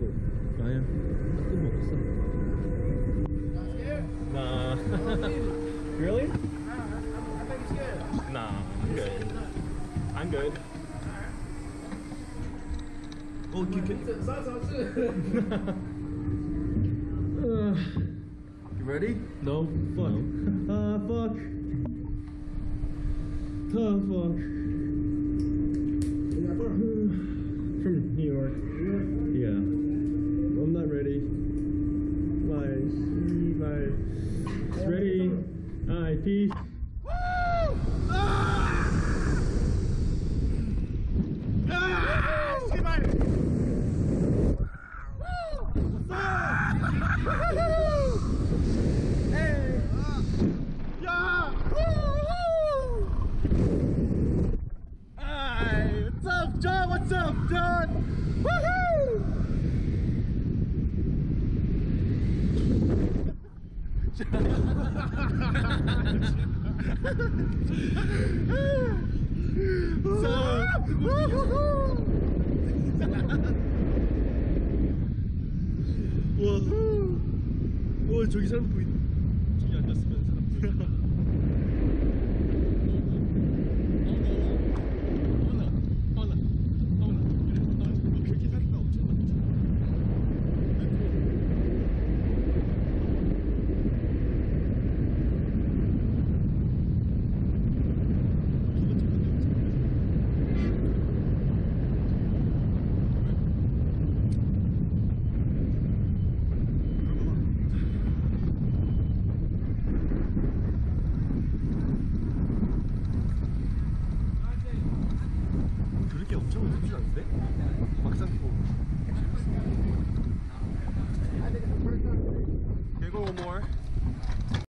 먹어도 아니야. 조금 먹었어. Nah. Really? I think it's good. Nah, I'm good. I'm good. Oh, you can. You ready? No. Fuck. No. Fuck. Oh, fuck. From New York. Yeah. I'm not ready. My. It's ready. Alright, peace. 와 저기 사람 보이. 저기 앉았으면 사람 보이. They go more.